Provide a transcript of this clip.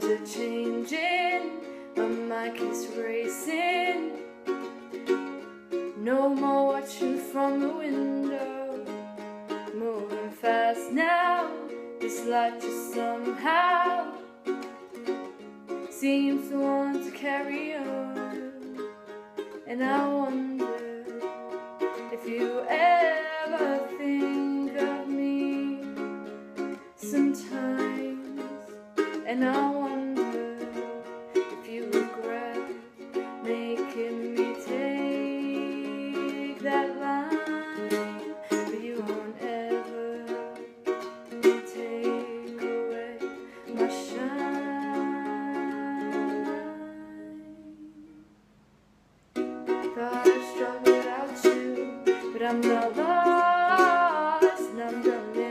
times are changing, my mic is racing. No more watching from the window, moving fast now. This light just somehow seems to want to carry on. And I wonder if you ever think of me sometimes. And I wonder if you regret making me take that line, but you won't ever take away my shine. Thought I'd struggle without you, but I'm not lost, and I'm done living.